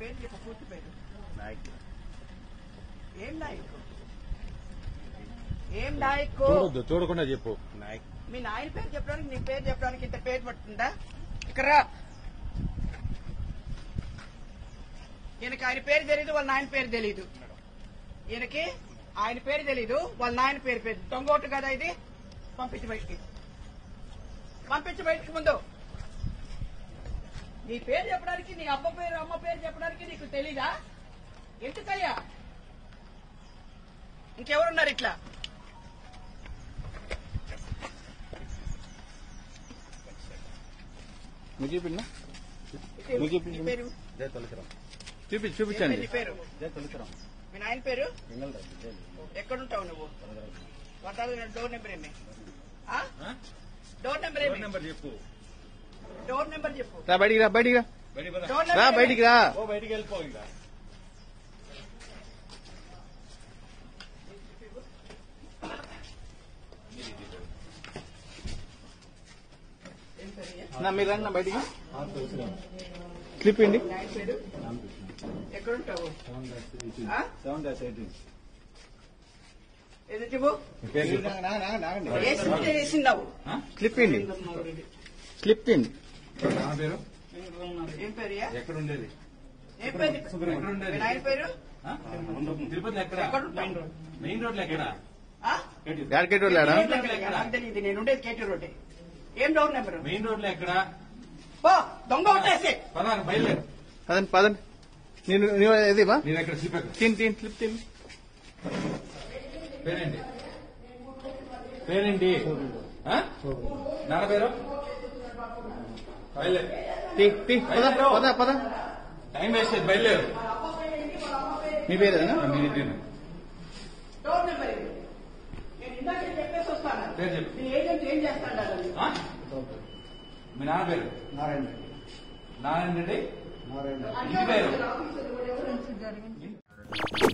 పేరు చెప్పు పూర్తి పేరు నాయక్ ఏం నాయక్ ఏం నాయక్ చూడొద్దు చూడకుండా చెప్పు నాయక్ మీ నాయన పేరు చెప్పడానికి నీ పేరు చెప్పడానికి ఇంత పేరు పడుతుందా ఇక్కడ ఈయనకి ఆయన పేరు తెలియదు వాళ్ళ నాయన పేరు తెలియదు ఈయనకి ఆయన పేరు తెలీదు వాళ్ళ నాయన పేరు పేరు దొంగోటు కదా ఇది పంపించి బయటికి ముందు నీ పేరు చెప్పడానికి నీ అబ్బ పేరు అమ్మ పేరు చెప్పడానికి నీకు తెలీదా ఎందుకయ్యా ఇంకెవరున్నారు ఇట్లా చూపించండి మీ నాయన పేరు ఎక్కడుంటావు నువ్వు డోర్ నెంబర్ ఏమి డోర్ నెంబర్ ఏమి చెప్పు డోర్ నెంబర్ చెప్పు బయటికి రా బయటికి వెళ్ళిపోయి మీరు రండి బయటికి క్లిప్ అండి ఎక్కడుంటావు 7-18 క్లిప్ అండి మెయిన్ రోడ్ నేనుండేది కేటీ రోడ్ ఏం డోర్ నెంబర్ మెయిన్ రోడ్ లో ఎక్కడ దొంగ కొట్టేసి పదండి క్లిప్ తిని పేరేంటి నాన్న పేరు టైం వేస్ట్ చేసి బయలుదేరు మీ పేరేనా మీ నాన్న పేరు నారాయణ రెడ్డి ఇంటి పేరు